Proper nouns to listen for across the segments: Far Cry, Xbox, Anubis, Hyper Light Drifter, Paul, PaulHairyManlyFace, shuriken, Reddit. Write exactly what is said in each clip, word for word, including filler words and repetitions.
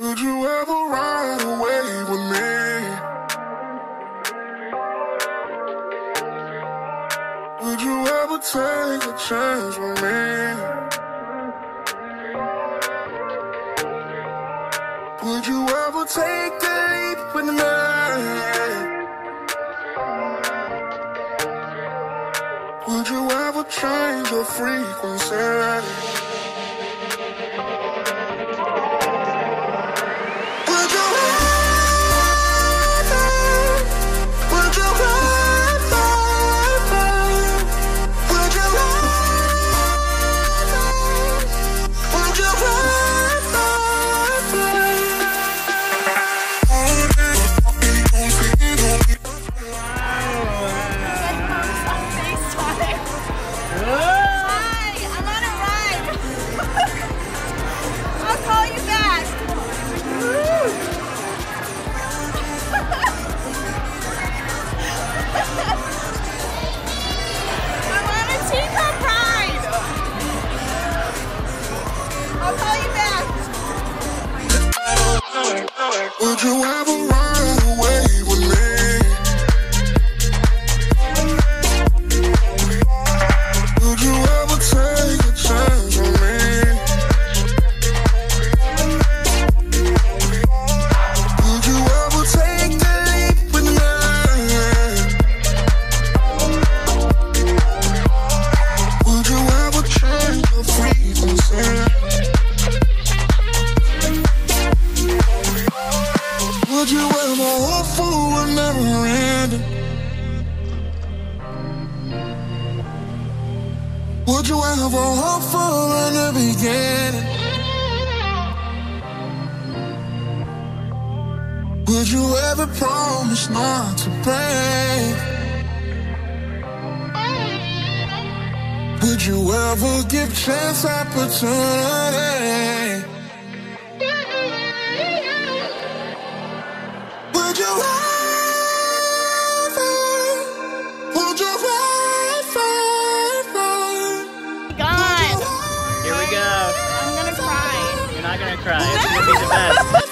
Would you ever ride away with me? Would you ever take a chance with me? Would you ever take it with the night? Would you ever change your frequency? Would you ever ride away with me? Would you ever take a chance with me? Would you ever take the leap with me? Would you ever change your frequency? Would you ever hope for a never ending? Would you ever hope for a new beginning? Would you ever promise not to break? Would you ever give chance opportunity? Would you ever, would you ever, God, here we go. I'm gonna cry. You're not gonna cry. It's gonna be the best. It's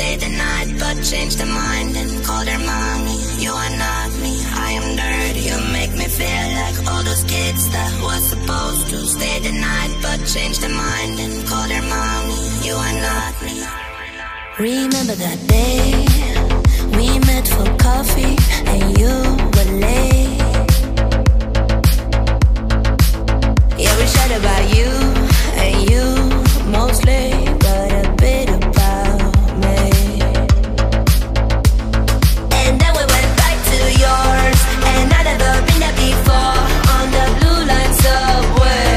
they denied, but changed their mind and called her mommy. You are not me, I am dirty. You make me feel like all those kids that was supposed to stay denied, but changed their mind and called her mommy. You are not me. Remember that day we met for coffee and you were late. Yeah, we chat about you and you mostly, but a bit about me. And then we went back to yours, and I never been there before, on the blue line subway.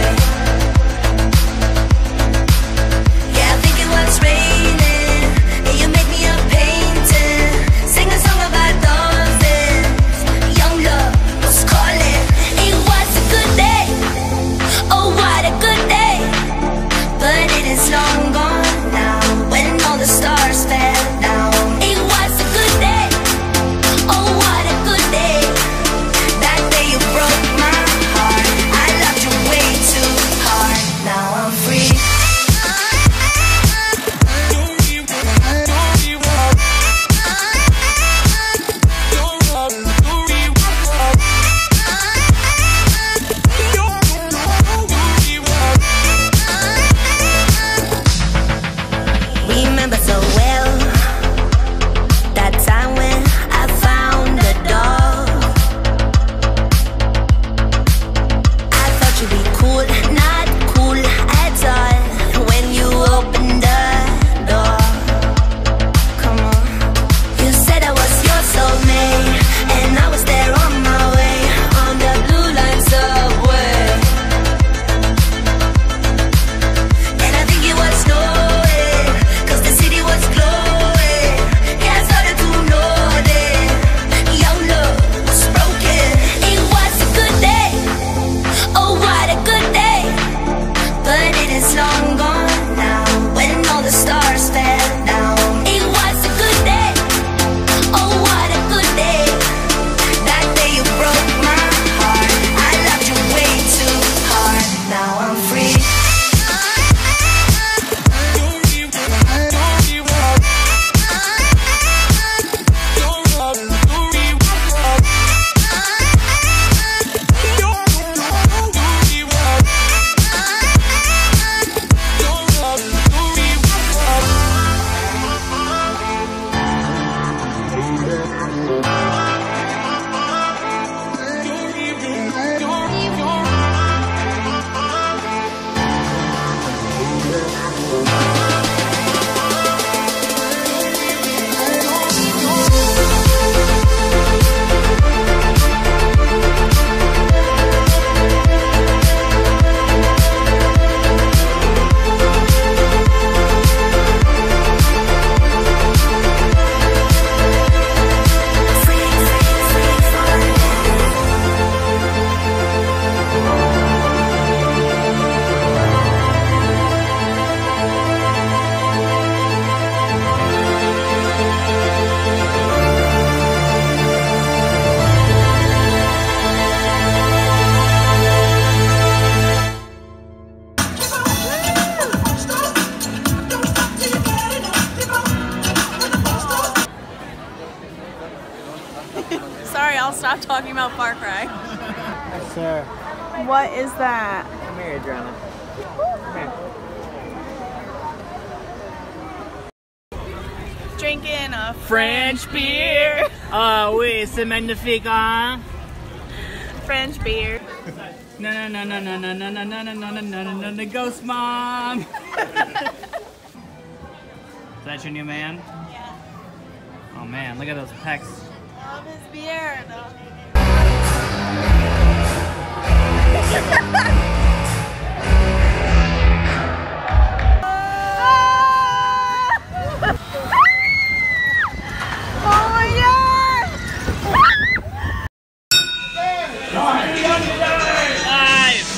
Yeah, I think it was raining, and you made me a painting, sing a song about dolphins, young love was calling. It was a good day, oh what a good day, but it is long gone. The stars fell down. It was a good day, oh what a good day. That day you broke my heart, I loved you way too hard. Now I'm free. Sorry, I'll stop talking about Far Cry. Yes, sir. What is that? Come here, Adriana. Come here. Drinking a French beer. Oh, oui, c'est magnifique, hein? French beer. No, no, no, no, no, no, no, no, no, no, no, no, no, no, ghost mom. Is that your new man? Yeah. Oh man, look at those pecs. I love his beard. Oh my God! Live!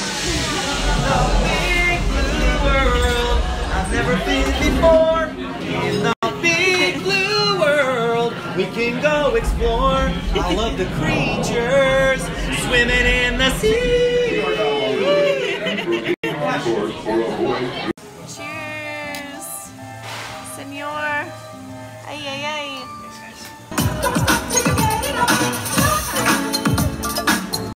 The big blue world, I've never seen it before. In the big blue world, we can go explore all of the creatures swimming in the sea.